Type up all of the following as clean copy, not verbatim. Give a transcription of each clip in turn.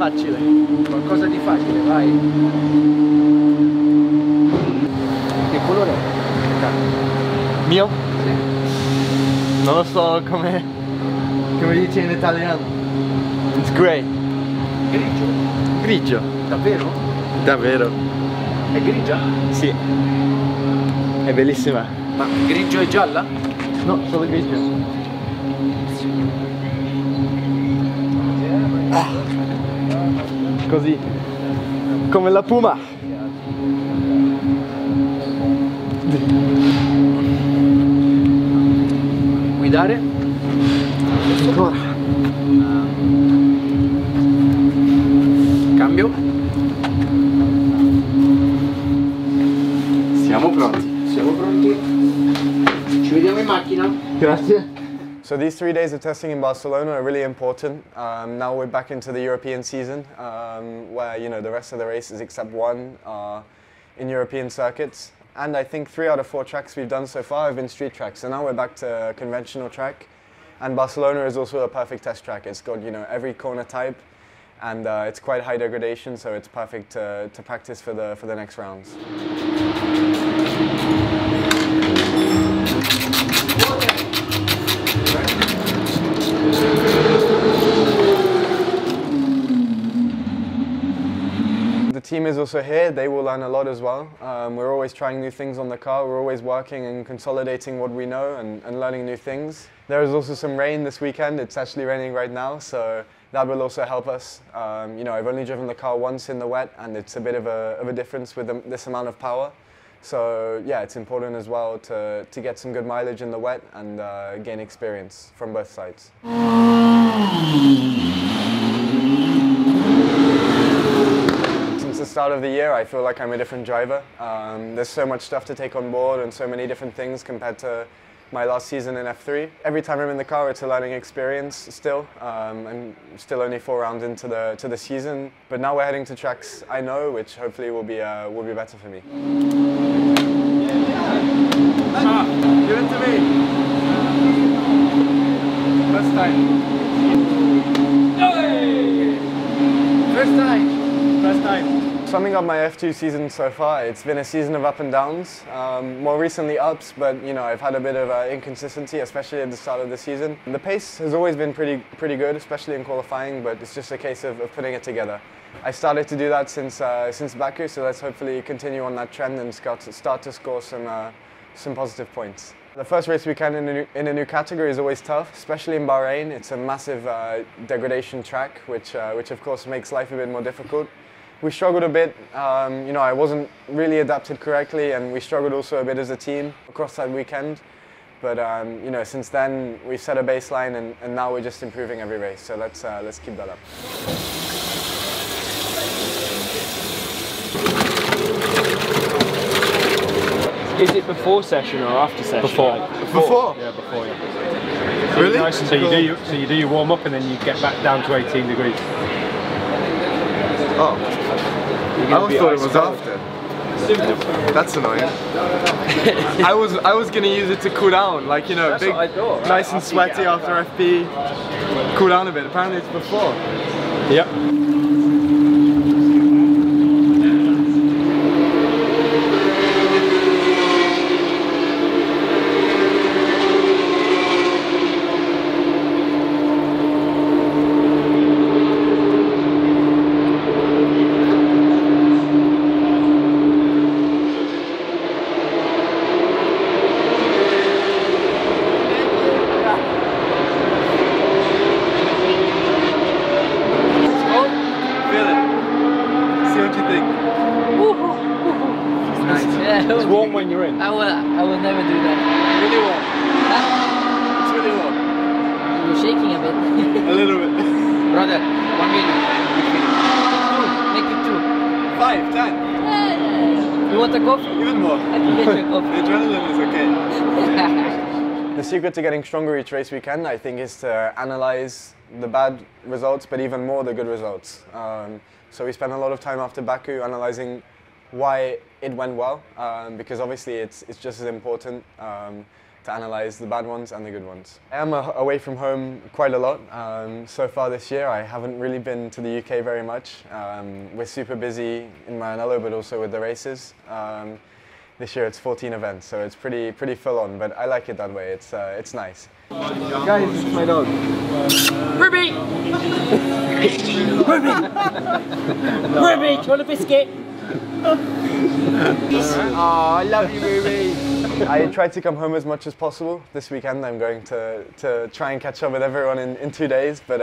facile, qualcosa di facile, vai. Che colore è? Mio? Sì. Non lo so come dice in italiano. It's grey. Grigio. Grigio. Davvero? Davvero. È grigia? Sì. È bellissima. Ma grigio e gialla? No, solo grigio. Ah, così come la puma. Guidare ancora. Cambio. Siamo pronti. Siamo pronti. Ci vediamo in macchina. Grazie. So these 3 days of testing in Barcelona are really important. Now we're back into the European season, where the rest of the races except one are in European circuits. And I think 3 out of 4 tracks we've done so far have been street tracks. So now we're back to a conventional track, and Barcelona is also a perfect test track. It's got every corner type, and it's quite high degradation, so it's perfect to practice for the next rounds. The team is also here. They will learn a lot as well. We're always trying new things on the car. We're always working and consolidating what we know and learning new things. There is also some rain this weekend. It's actually raining right now, so that will also help us. I've only driven the car once in the wet, and it's a bit of a difference with this amount of power. So yeah, it's important as well to get some good mileage in the wet and gain experience from both sides. Since the start of the year, I feel like I'm a different driver. There's so much stuff to take on board and so many different things compared to my last season in F3. Every time I'm in the car, it's a learning experience still. I'm still only 4 rounds into the season, but now we're heading to tracks I know, which hopefully will be better for me. Ah, give it to me. First time. Hey! First time. First time. Summing up my F2 season so far, it's been a season of up and downs. More recently ups, but I've had a bit of inconsistency, especially at the start of the season. The pace has always been pretty good, especially in qualifying, but it's just a case of putting it together. I started to do that since Baku, so let's hopefully continue on that trend and start to score some positive points. The first race weekend in a new category is always tough, especially in Bahrain. It's a massive degradation track, which of course makes life a bit more difficult. We struggled a bit, I wasn't really adapted correctly, and we struggled also a bit as a team across that weekend. But since then we've set a baseline, and now we're just improving every race. So let's keep that up. Is it before session or after session? Before. Like before. Yeah, before. Yeah. Really? Nice. So you do your warm up, and then you get back down to 18 degrees. Oh. I always thought it was after. That's annoying. I was gonna use it to cool down, big, nice and sweaty after FP, cool down a bit. Apparently it's before. Yep. It's warm when you're in. I will never do that. Really warm. Huh? It's really warm. You're shaking a bit. A little bit. Brother, 1 minute. Make it 2. 5, 10. You want a coffee? Even more. I can get you a coffee. The adrenaline is okay. The secret to getting stronger each race weekend, I think, is to analyze the bad results, but even more the good results. So we spent a lot of time after Baku analyzing why it went well, because obviously it's just as important to analyse the bad ones and the good ones. I am away from home quite a lot. So far this year I haven't really been to the UK very much. We're super busy in Maranello but also with the races. This year it's 14 events, so it's pretty full on, but I like it that way. It's nice. Guys, it's my dog. Ruby! Ruby! Ruby, do you want a biscuit? Oh, I love you, Ruby. I tried to come home as much as possible. This weekend I'm going to try and catch up with everyone in 2 days, but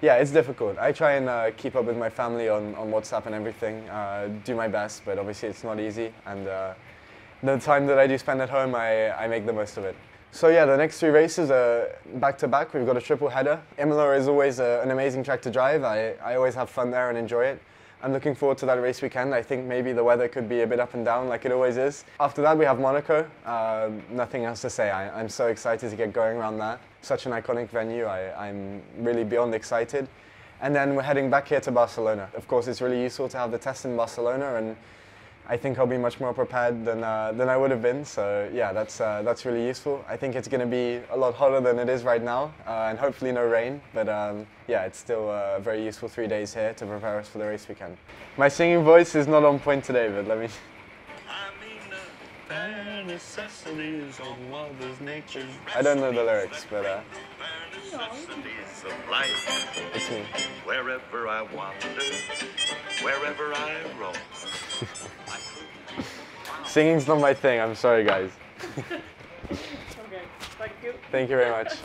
yeah, it's difficult. I try and keep up with my family on WhatsApp and everything, do my best, but obviously it's not easy, and the time that I do spend at home, I make the most of it. So yeah, the next 3 races are back to back. We've got a triple header. Imola is always an amazing track to drive. I always have fun there and enjoy it. I'm looking forward to that race weekend. I think maybe the weather could be a bit up and down like it always is. After that we have Monaco. Nothing else to say. I'm so excited to get going around that. Such an iconic venue. I'm really beyond excited. And then we're heading back here to Barcelona. Of course it's really useful to have the test in Barcelona, and I think I'll be much more prepared than I would have been. So yeah, that's really useful. I think it's going to be a lot hotter than it is right now, and hopefully no rain. But yeah, it's still a very useful 3 days here to prepare us for the race weekend. My singing voice is not on point today, but let me... I don't know the lyrics, but... It's me. Wherever I wander, wherever I roam. Singing's not my thing, I'm sorry guys. Okay, thank you. Thank you very much.